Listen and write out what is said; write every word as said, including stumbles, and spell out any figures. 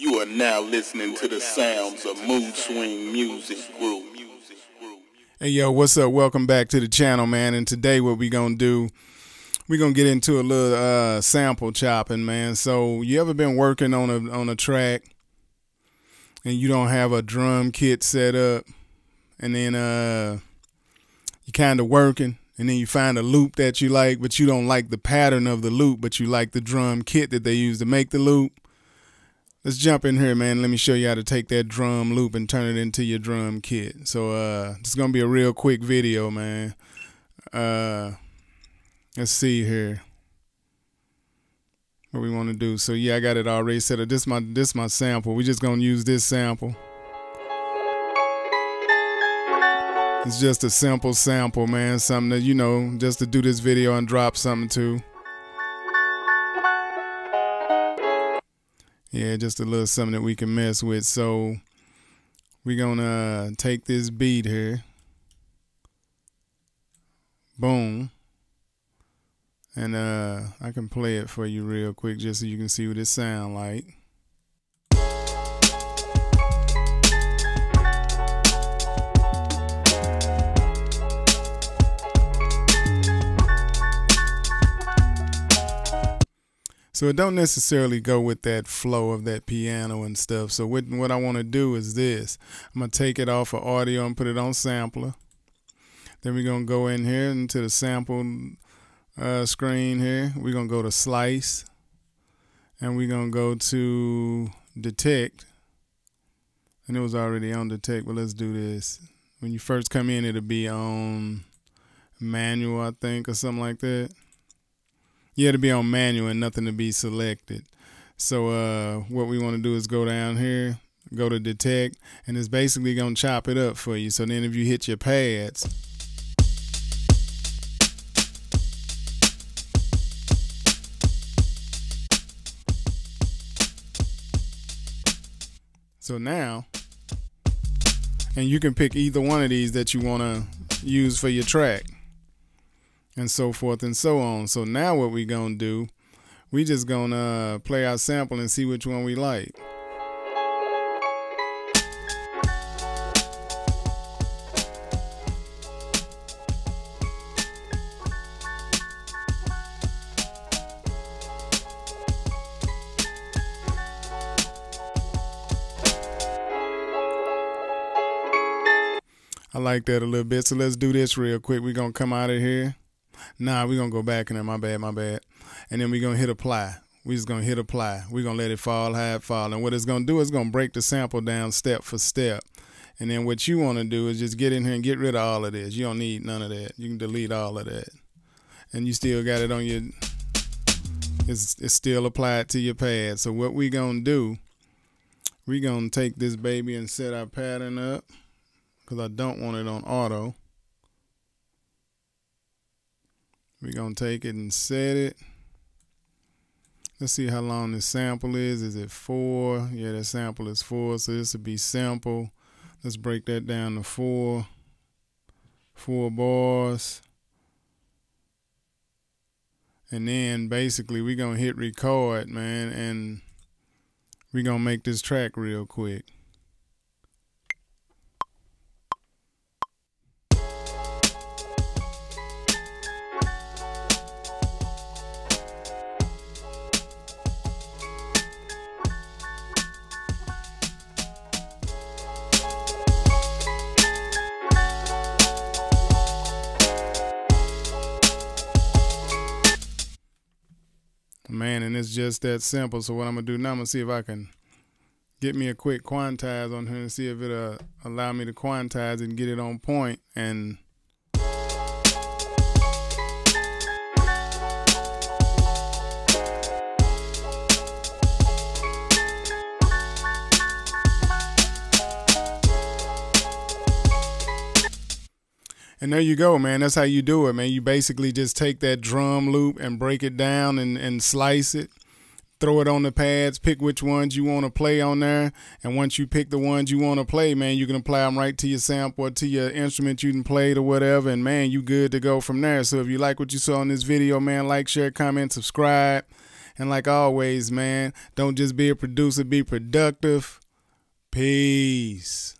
You are now listening to the sounds of Mood Swing Music Group. Hey, yo, what's up? Welcome back to the channel, man. And today what we going to do, we're going to get into a little uh, sample chopping, man. So you ever been working on a, on a track and you don't have a drum kit set up, and then uh, you kind of working, and then you find a loop that you like, but you don't like the pattern of the loop, but you like the drum kit that they use to make the loop? Let's jump in here, man. Let me show you how to take that drum loop and turn it into your drum kit. So uh, it's going to be a real quick video, man. Uh, let's see here what we want to do. So, yeah, I got it already set up. This my, this my sample. We're just going to use this sample. It's just a simple sample, man. Something that, you know, just to do this video and drop something to. Yeah, just a little something that we can mess with. So we're gonna take this beat here, boom, and uh, I can play it for you real quick just so you can see what it sound like. So it don't necessarily go with that flow of that piano and stuff. So what, what I want to do is this. I'm going to take it off of audio and put it on sampler. Then we're going to go in here into the sample uh, screen here. We're going to go to slice. And we're going to go to detect. And it was already on detect, but let's do this. When you first come in, it'll be on manual, I think, or something like that. You had to be on manual and nothing to be selected. So uh, what we want to do is go down here, go to detect, and it's basically going to chop it up for you. So then if you hit your pads, so now, and you can pick either one of these that you want to use for your track, and so forth and so on. So now what we gonna do, we just gonna play our sample and see which one we like. I like that a little bit, so let's do this real quick. We're gonna come out of here. Nah, we're going to go back in there. My bad, my bad. And then we're going to hit apply. We're just going to hit apply. We're going to let it fall, high fall. And what it's going to do is going to break the sample down step for step. And then what you want to do is just get in here and get rid of all of this. You don't need none of that. You can delete all of that. And you still got it on your, it's, it's still applied to your pad. So what we're going to do, we're going to take this baby and set our pattern up, because I don't want it on auto. We're going to take it and set it. Let's see how long this sample is. Is it four? Yeah, that sample is four. So this would be sample. Let's break that down to four. Four bars. And then basically we're going to hit record, man. And we're going to make this track real quick. Man, and it's just that simple. So what I'm going to do now, I'm going to see if I can get me a quick quantize on here and see if it'll allow me to quantize and get it on point. And And there you go, man. That's how you do it, man. You basically just take that drum loop and break it down and, and slice it, throw it on the pads, pick which ones you want to play on there. And once you pick the ones you want to play, man, you can apply them right to your sample or to your instrument you can play or whatever. And, man, you good to go from there. So if you like what you saw in this video, man, like, share, comment, subscribe. And like always, man, don't just be a producer, be productive. Peace.